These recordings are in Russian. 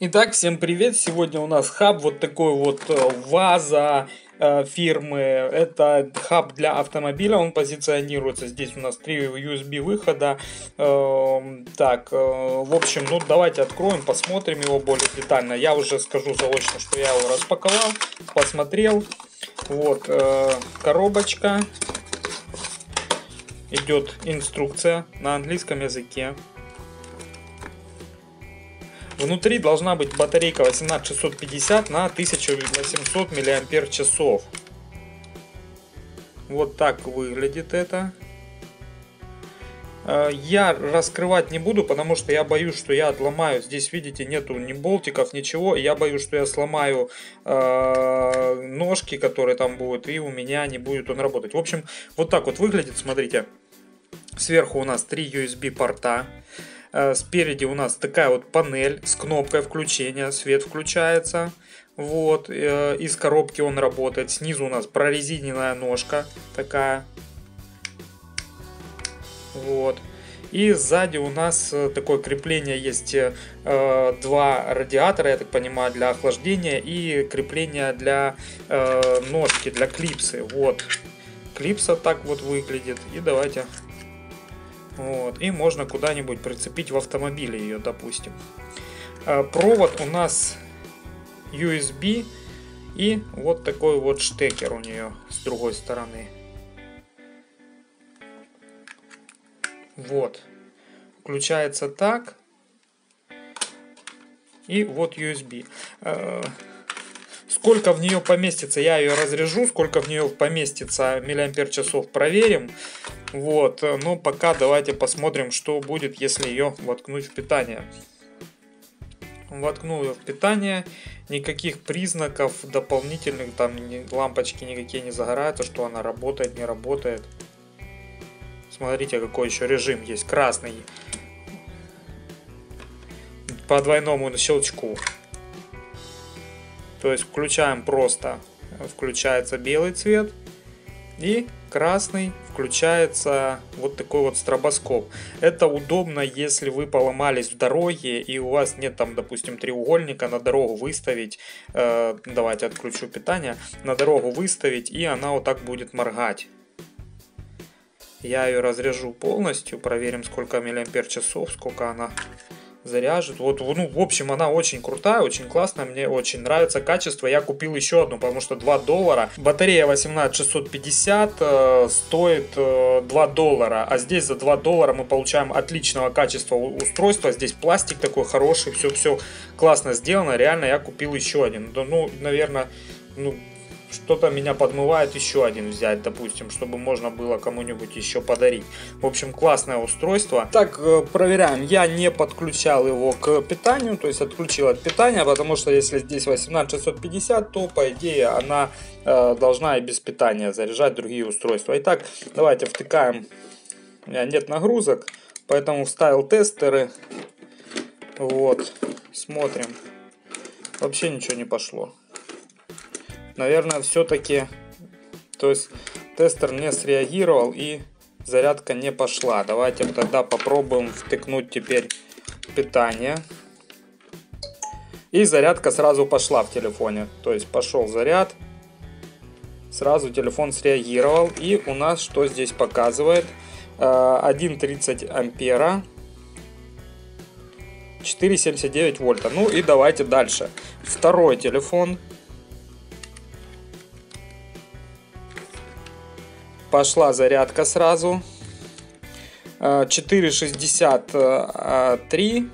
Итак, всем привет! Сегодня у нас хаб вот такой вот WAZA фирмы. Это хаб для автомобиля, он позиционируется. Здесь у нас 3 USB выхода. Так, в общем, ну давайте откроем, посмотрим его более детально. Я уже скажу заочно, что я его распаковал, посмотрел. Вот коробочка. Идет инструкция на английском языке. Внутри должна быть батарейка 18650 на 1800 мАч. Вот так выглядит это. Я раскрывать не буду, потому что я боюсь, что я отломаю. Здесь, видите, нету ни болтиков, ничего. Я боюсь, что я сломаю ножки, которые там будут, и у меня не будет он работать. В общем, вот так вот выглядит, смотрите. Сверху у нас 3 USB порта. Спереди у нас такая вот панель с кнопкой включения, свет включается, вот, из коробки он работает. Снизу у нас прорезиненная ножка такая, вот, и сзади у нас такое крепление есть, 2 радиатора, я так понимаю, для охлаждения и крепление для ножки, для клипсы, вот, клипса так вот выглядит, и давайте... Вот, и можно куда-нибудь прицепить в автомобиле ее, допустим. Провод у нас USB и вот такой вот штекер у нее с другой стороны. Вот. Включается так. И вот USB. Сколько в нее поместится, я ее разряжу. Сколько в нее поместится мАч, проверим. Вот, но пока давайте посмотрим, что будет, если ее воткнуть в питание. Воткнул ее в питание, никаких признаков дополнительных, там лампочки никакие не загораются, что она работает, не работает. Смотрите, какой еще режим есть, красный. По двойному щелчку. То есть включаем просто, включается белый цвет. И красный включается вот такой вот стробоскоп. Это удобно, если вы поломались в дороге и у вас нет там, допустим, треугольника, на дорогу выставить. Давайте отключу питание. На дорогу выставить, и она вот так будет моргать. Я ее разряжу полностью, проверим, сколько мАч, сколько она заряжет. Вот, ну, в общем, она очень крутая, очень классная, мне очень нравится качество. Я купил еще одну, потому что $2. Батарея 18650 стоит $2, а здесь за $2 мы получаем отличного качества устройства. Здесь пластик такой хороший, все классно сделано. Реально, я купил еще один. Ну, наверное, ну, что-то меня подмывает еще один взять, допустим, чтобы можно было кому-нибудь еще подарить. В общем, классное устройство. Так, проверяем. Я не подключал его к питанию, то есть отключил от питания, потому что если здесь 18650, то, по идее, она должна и без питания заряжать другие устройства. Итак, давайте втыкаем. У меня нет нагрузок, поэтому вставил тестеры. Вот, смотрим. Вообще ничего не пошло. Наверное, все-таки, то есть тестер не среагировал и зарядка не пошла. Давайте тогда попробуем втыкнуть теперь питание. И зарядка сразу пошла в телефоне. То есть пошел заряд, сразу телефон среагировал. И у нас что здесь показывает? 1,30 ампера. 4,79 вольта. Ну и давайте дальше. Второй телефон. Пошла зарядка сразу. 4,63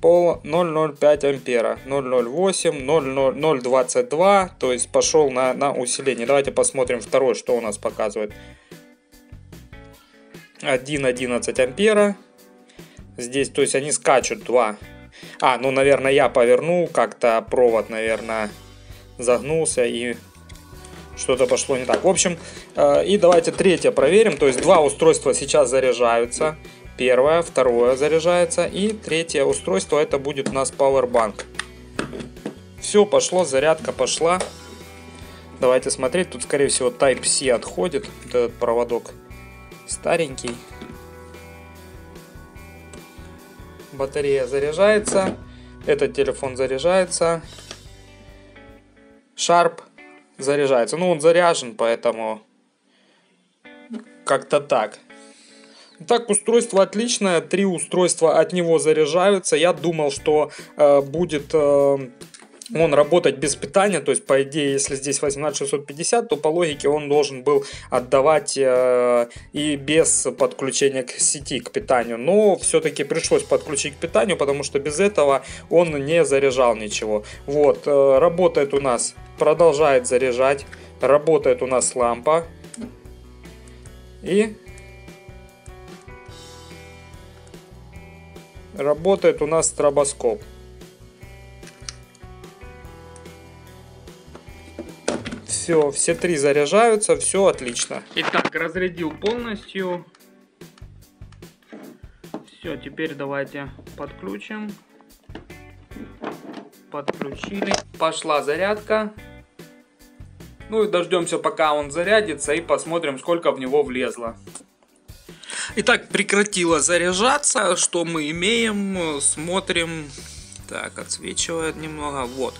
по 0,05 ампера. 0,08, 0,22. То есть пошел на усиление. Давайте посмотрим второй, что у нас показывает. 1,11 ампера. Здесь, то есть они скачут два. А, ну, наверное, я повернул. Как-то провод, наверное, загнулся и... Что-то пошло не так. В общем, и давайте третье проверим. То есть два устройства сейчас заряжаются. Первое, второе заряжается. И третье устройство, это будет у нас Powerbank. Все, пошло, зарядка пошла. Давайте смотреть. Тут, скорее всего, Type-C отходит. Вот этот проводок старенький. Батарея заряжается. Этот телефон заряжается. Sharp заряжается. Ну, он заряжен, поэтому как-то так. Так, устройство отличное. 3 устройства от него заряжаются. Я думал, что будет... он работать без питания, то есть по идее, если здесь 18650, то по логике он должен был отдавать и без подключения к сети, к питанию. Но все-таки пришлось подключить к питанию, потому что без этого он не заряжал ничего. Вот, работает у нас, продолжает заряжать, работает у нас лампа. И работает у нас стробоскоп. Все, все 3 заряжаются, все отлично. Итак, разрядил полностью. Все, теперь давайте подключим. Подключили. Пошла зарядка. Ну и дождемся, пока он зарядится, и посмотрим, сколько в него влезло. Итак, прекратило заряжаться. Что мы имеем? Смотрим. Так, отсвечивает немного. Вот.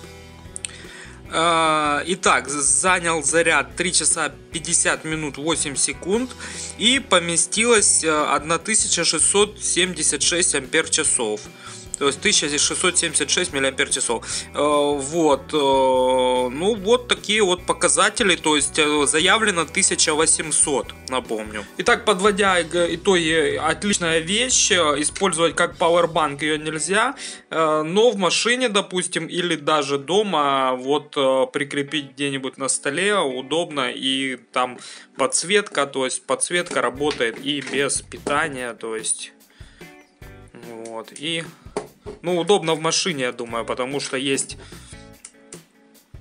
Итак, занял заряд 3 часа 50 минут 8 секунд и поместилось 1676 ампер-часов. То есть 1676 мАч. Вот. Ну, вот такие вот показатели. То есть заявлено 1800, напомню. Итак, подводя итоги, отличная вещь. Использовать как пауэрбанк ее нельзя. Но в машине, допустим, или даже дома, вот прикрепить где-нибудь на столе удобно. И там подсветка, то есть подсветка работает и без питания. То есть... Вот. И... Ну, удобно в машине, я думаю, потому что есть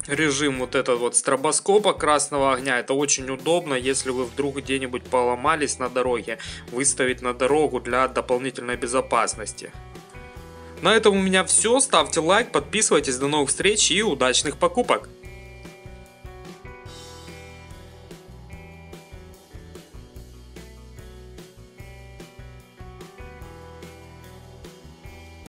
режим вот этот вот стробоскопа красного огня. Это очень удобно, если вы вдруг где-нибудь поломались на дороге, выставить на дорогу для дополнительной безопасности. На этом у меня все. Ставьте лайк, подписывайтесь. До новых встреч и удачных покупок!